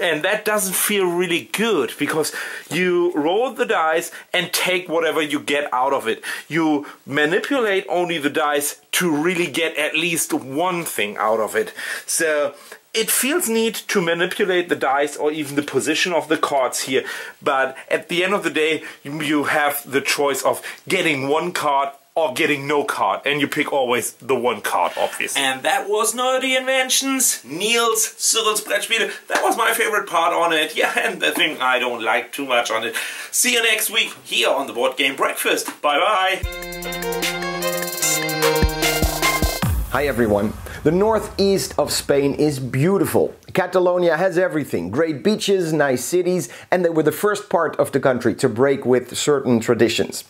And that doesn't feel really good because you roll the dice and take whatever you get out of it. You manipulate only the dice to really get at least one thing out of it. So it feels neat to manipulate the dice or even the position of the cards here, but at the end of the day, you have the choice of getting one card or getting no card, and you pick always the one card, obviously. And that was Nerdy Inventions, Niels, Cyril's Brettspiele. That was my favorite part on it, yeah, and the thing I don't like too much on it. See you next week here on the Board Game Breakfast. Bye-bye. Hi everyone. The northeast of Spain is beautiful. Catalonia has everything. Great beaches, nice cities, and they were the first part of the country to break with certain traditions.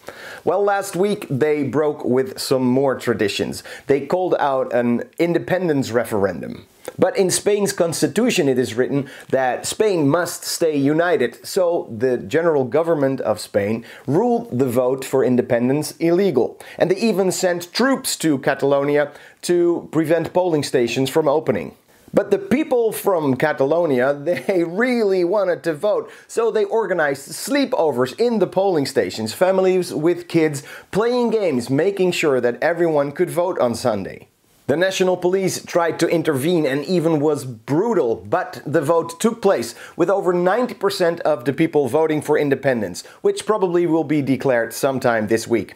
Well, last week they broke with some more traditions. They called out an independence referendum. But in Spain's constitution it is written that Spain must stay united, so the general government of Spain ruled the vote for independence illegal. And they even sent troops to Catalonia to prevent polling stations from opening. But the people from Catalonia, they really wanted to vote, so they organized sleepovers in the polling stations, families with kids playing games, making sure that everyone could vote on Sunday. The national police tried to intervene and even was brutal, but the vote took place, with over ninety percent of the people voting for independence, which probably will be declared sometime this week.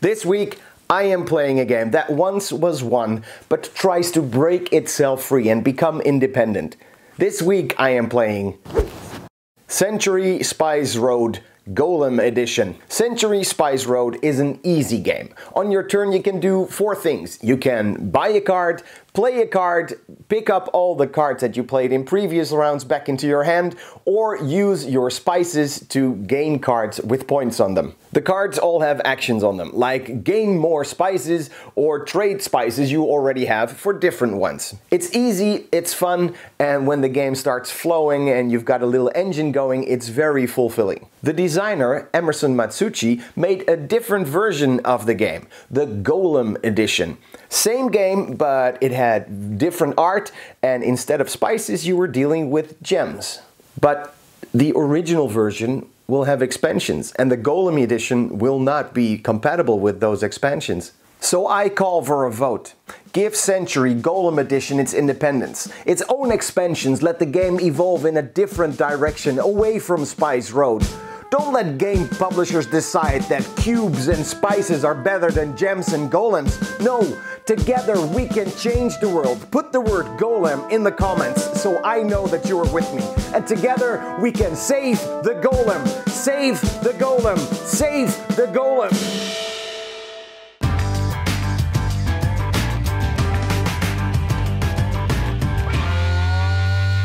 This week, I am playing a game that once was won, but tries to break itself free and become independent. This week I am playing Century Spice Road, Golem Edition. Century Spice Road is an easy game. On your turn you can do four things. You can buy a card, play a card, pick up all the cards that you played in previous rounds back into your hand, or use your spices to gain cards with points on them. The cards all have actions on them, like gain more spices or trade spices you already have for different ones. It's easy, it's fun, and when the game starts flowing and you've got a little engine going, it's very fulfilling. The designer, Emerson Matsuchi, made a different version of the game, the Golem Edition. Same game, but it had different art, and instead of spices you were dealing with gems. But the original version will have expansions, and the Golem Edition will not be compatible with those expansions. So I call for a vote. Give Century Golem Edition its independence. Its own expansions let the game evolve in a different direction, away from Spice Road. Don't let game publishers decide that cubes and spices are better than gems and golems. No, together we can change the world. Put the word golem in the comments so I know that you are with me. And together we can save the golem, save the golem, save the golem.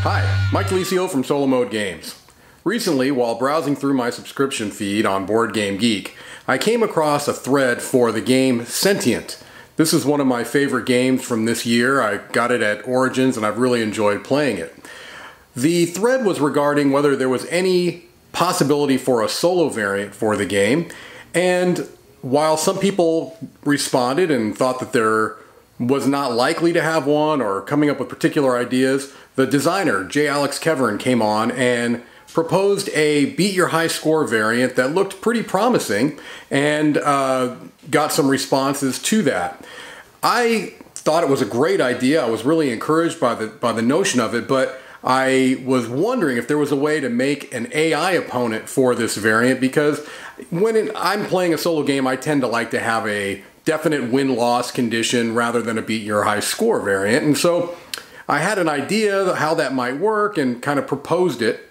Hi, Mike Licio from Solo Mode Games. Recently, while browsing through my subscription feed on Board Game Geek, I came across a thread for the game Sentient. This is one of my favorite games from this year. I got it at Origins and I've really enjoyed playing it. The thread was regarding whether there was any possibility for a solo variant for the game, and while some people responded and thought that there was not likely to have one or coming up with particular ideas, the designer, J. Alex Kevern, came on and proposed a beat your high score variant that looked pretty promising and uh, got some responses to that. I thought it was a great idea. I was really encouraged by the, by the notion of it, but I was wondering if there was a way to make an A I opponent for this variant, because when it, I'm playing a solo game, I tend to like to have a definite win-loss condition rather than a beat your high score variant. And so I had an idea of how that might work and kind of proposed it,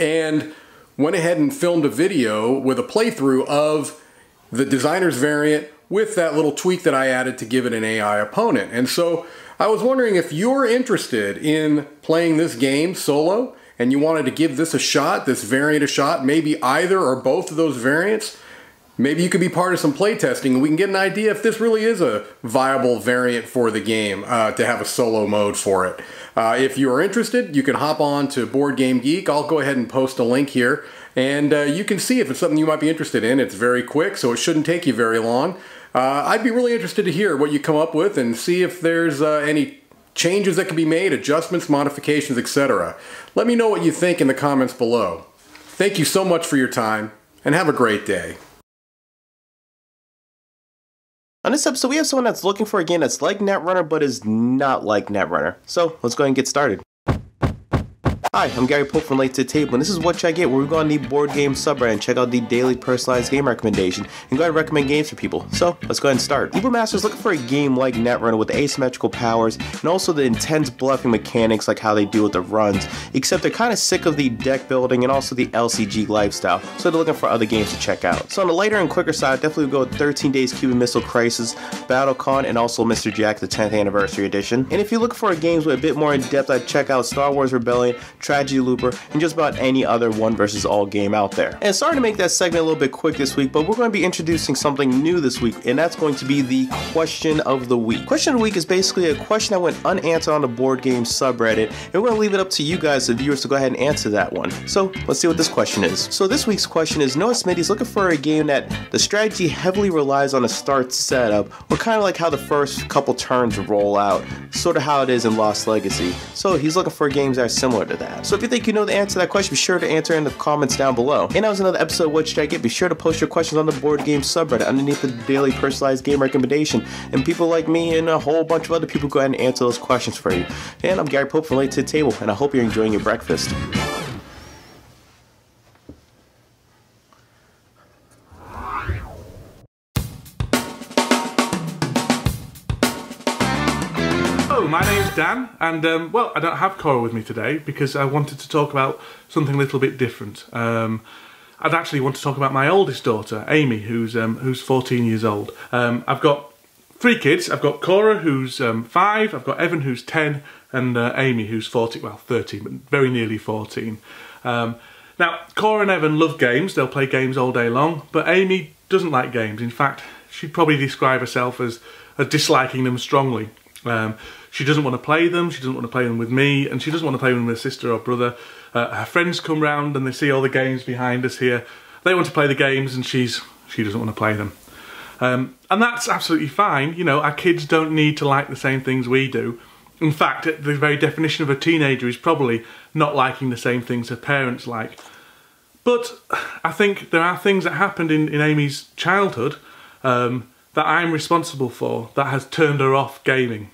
and went ahead and filmed a video with a playthrough of the designer's variant with that little tweak that I added to give it an A I opponent. And so I was wondering if you're interested in playing this game solo and you wanted to give this a shot, this variant a shot, maybe either or both of those variants, Maybe you could be part of some playtesting and we can get an idea if this really is a viable variant for the game uh, to have a solo mode for it. Uh, if you are interested, you can hop on to Board Game Geek. I'll go ahead and post a link here, and uh, you can see if it's something you might be interested in. It's very quick, so it shouldn't take you very long. Uh, I'd be really interested to hear what you come up with and see if there's uh, any changes that can be made, adjustments, modifications, et cetera. Let me know what you think in the comments below. Thank you so much for your time, and have a great day. On this episode, we have someone that's looking for a game that's like Netrunner, but is not like Netrunner. So, let's go ahead and get started. Hi, I'm Gary Pope from Late to the Table, and this is What Should I Get, where we go on the board game subreddit and check out the daily personalized game recommendation, and go ahead and recommend games for people. So, let's go ahead and start. Evil Master's looking for a game like Netrunner with asymmetrical powers, and also the intense bluffing mechanics like how they deal with the runs, except they're kind of sick of the deck building and also the L C G lifestyle, so they're looking for other games to check out. So on the lighter and quicker side, definitely we go with thirteen days Cuban Missile Crisis, BattleCon, and also Mister Jack, the tenth Anniversary Edition. And if you're looking for games with a bit more in depth, I'd check out Star Wars Rebellion, Tragedy Looper, and just about any other one versus all game out there. And sorry to make that segment a little bit quick this week, but we're going to be introducing something new this week, and that's going to be the question of the week. Question of the week is basically a question that went unanswered on the board game subreddit, and we're going to leave it up to you guys, the viewers, to go ahead and answer that one. So let's see what this question is. So this week's question is, Noah Smitty's looking for a game that the strategy heavily relies on a start setup, or kind of like how the first couple turns roll out, sort of how it is in Lost Legacy. So he's looking for games that are similar to that. So if you think you know the answer to that question, be sure to answer in the comments down below. And that was another episode of What Should I Get? Be sure to post your questions on the board game subreddit underneath the daily personalized game recommendation. And people like me and a whole bunch of other people go ahead and answer those questions for you. And I'm Gary Pope from Late to the Table, and I hope you're enjoying your breakfast. My name's Dan, and um, well, I don't have Cora with me today because I wanted to talk about something a little bit different. Um, I'd actually want to talk about my oldest daughter, Amy, who's um, who's fourteen years old. Um, I've got three kids. I've got Cora, who's um, five. I've got Evan, who's ten, and uh, Amy, who's fourteen. Well, thirteen, but very nearly fourteen. Um, now, Cora and Evan love games. They'll play games all day long, but Amy doesn't like games. In fact, she'd probably describe herself as, as disliking them strongly. Um, She doesn't want to play them, she doesn't want to play them with me, and she doesn't want to play them with her sister or brother. Uh, her friends come round and they see all the games behind us here. They want to play the games and she's she doesn't want to play them. Um, and that's absolutely fine, you know, our kids don't need to like the same things we do. In fact, the very definition of a teenager is probably not liking the same things her parents like. But I think there are things that happened in, in Amy's childhood um, that I'm responsible for that has turned her off gaming.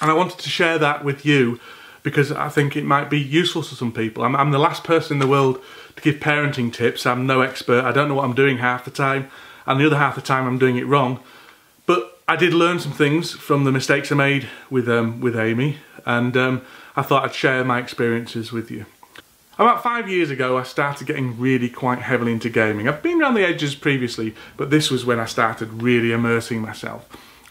And I wanted to share that with you because I think it might be useful to some people. I'm, I'm the last person in the world to give parenting tips. I'm no expert. I don't know what I'm doing half the time. And the other half the time I'm doing it wrong. But I did learn some things from the mistakes I made with, um, with Amy. And um, I thought I'd share my experiences with you. About five years ago, I started getting really quite heavily into gaming. I've been around the edges previously, but this was when I started really immersing myself.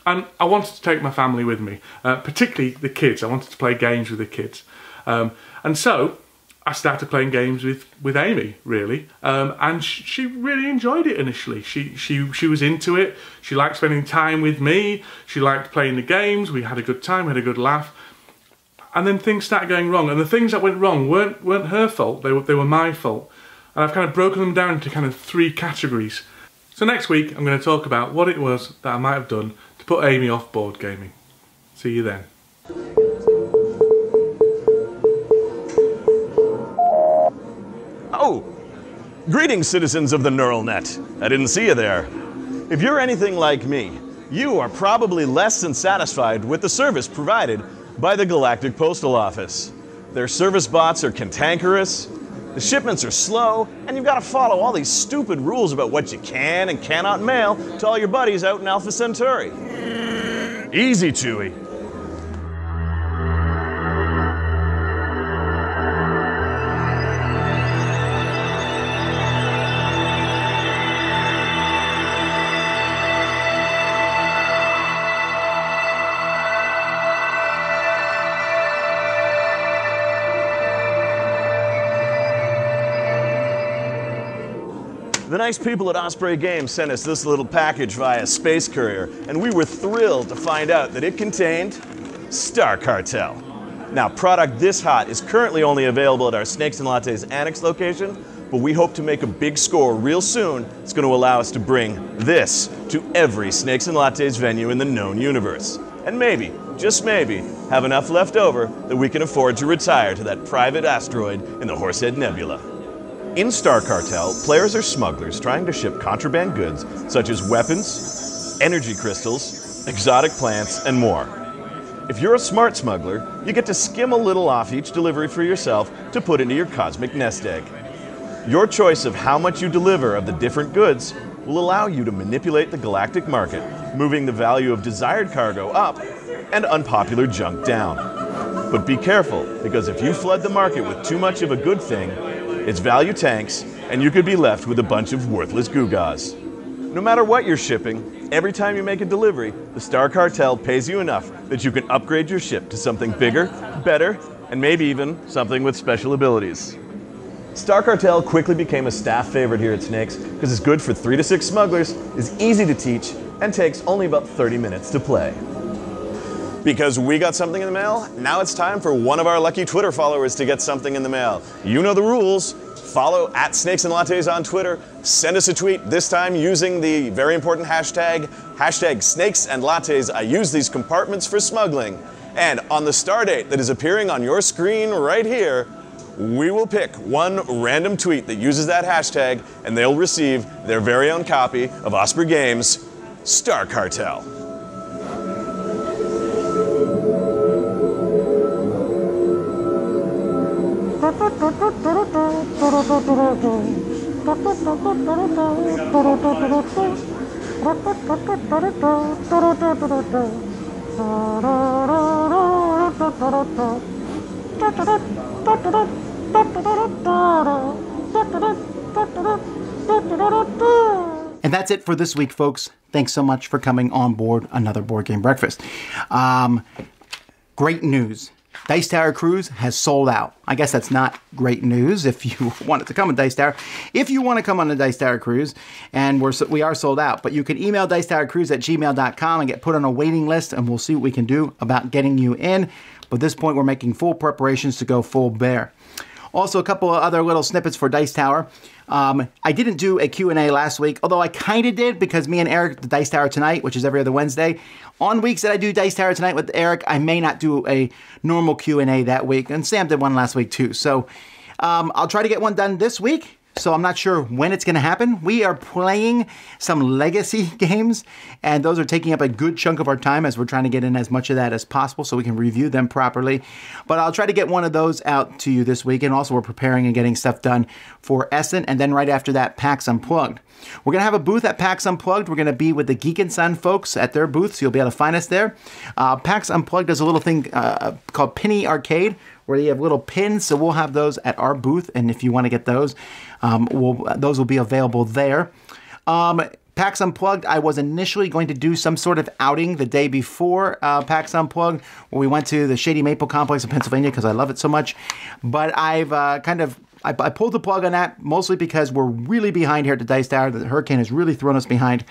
And I wanted to take my family with me, uh, particularly the kids. I wanted to play games with the kids. Um, and so I started playing games with, with Amy, really. Um, and sh she really enjoyed it initially. She, she, she was into it. She liked spending time with me. She liked playing the games. We had a good time, we had a good laugh. And then things started going wrong. And the things that went wrong weren't, weren't her fault. They were, they were my fault. And I've kind of broken them down into kind of three categories. So next week, I'm going to talk about what it was that I might have done put Amy off board gaming. See you then. Oh! Greetings, citizens of the neural net. I didn't see you there. If you're anything like me, you are probably less than satisfied with the service provided by the Galactic Postal Office. Their service bots are cantankerous, the shipments are slow, and you've got to follow all these stupid rules about what you can and cannot mail to all your buddies out in Alpha Centauri. Easy, Chewie. I nice people at Osprey Games sent us this little package via Space Courier, and we were thrilled to find out that it contained Star Cartel. Now, product this hot is currently only available at our Snakes and Lattes Annex location, but we hope to make a big score real soon that's going to allow us to bring this to every Snakes and Lattes venue in the known universe. And maybe, just maybe, have enough left over that we can afford to retire to that private asteroid in the Horsehead Nebula. In Star Cartel, players are smugglers trying to ship contraband goods such as weapons, energy crystals, exotic plants, and more. If you're a smart smuggler, you get to skim a little off each delivery for yourself to put into your cosmic nest egg. Your choice of how much you deliver of the different goods will allow you to manipulate the galactic market, moving the value of desired cargo up and unpopular junk down. But be careful, because if you flood the market with too much of a good thing, its value tanks, and you could be left with a bunch of worthless gewgaws. No matter what you're shipping, every time you make a delivery, the Star Cartel pays you enough that you can upgrade your ship to something bigger, better, and maybe even something with special abilities. Star Cartel quickly became a staff favorite here at Snakes because it's good for three to six smugglers, is easy to teach, and takes only about thirty minutes to play. Because we got something in the mail, now it's time for one of our lucky Twitter followers to get something in the mail. You know the rules. Follow at Snakes and Lattes on Twitter. Send us a tweet, this time using the very important hashtag, hashtag Snakes and Lattes. I use these compartments for smuggling. And on the star date that is appearing on your screen right here, we will pick one random tweet that uses that hashtag, and they'll receive their very own copy of Osprey Games' Star Cartel. And that's it for this week, folks. Thanks so much for coming on board another Board Game Breakfast. Um, great news. Dice Tower Cruise has sold out. I guess that's not great news if you wanted to come on Dice Tower. If you want to come on the Dice Tower Cruise, and we're, we are sold out, but you can email dicetowercruise at gmail dot com and get put on a waiting list, and we'll see what we can do about getting you in. But at this point, we're making full preparations to go full bear. Also, a couple of other little snippets for Dice Tower. Um, I didn't do a Q and A last week, although I kind of did because me and Eric, the Dice Tower Tonight, which is every other Wednesday. On weeks that I do Dice Tower Tonight with Eric, I may not do a normal Q and A that week. And Sam did one last week too. So um, I'll try to get one done this week. So I'm not sure when it's going to happen. We are playing some legacy games, and those are taking up a good chunk of our time as we're trying to get in as much of that as possible so we can review them properly. But I'll try to get one of those out to you this week, and also we're preparing and getting stuff done for Essen, and then right after that, PAX Unplugged. We're going to have a booth at PAX Unplugged. We're going to be with the Geek and Son folks at their booth, so you'll be able to find us there. Uh, PAX Unplugged does a little thing uh, called Penny Arcade, where you have little pins, so we'll have those at our booth, and if you want to get those, um, we'll, those will be available there. Um, PAX Unplugged, I was initially going to do some sort of outing the day before uh, PAX Unplugged, where we went to the Shady Maple Complex in Pennsylvania, because I love it so much, but I've uh, kind of I, I pulled the plug on that, mostly because we're really behind here at the Dice Tower. The hurricane has really thrown us behind.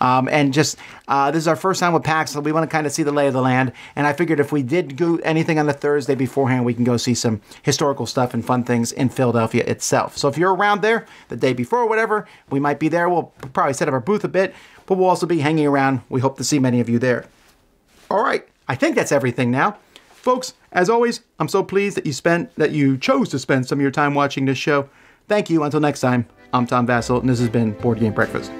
Um, and just, uh, this is our first time with PAX, so we want to kind of see the lay of the land. And I figured if we did do anything on the Thursday beforehand, we can go see some historical stuff and fun things in Philadelphia itself. So if you're around there the day before or whatever, we might be there. We'll probably set up our booth a bit, but we'll also be hanging around. We hope to see many of you there. All right, I think that's everything now. Folks, as always, I'm so pleased that you spent, that you chose to spend some of your time watching this show. Thank you. Until next time, I'm Tom Vasel, and this has been Board Game Breakfast.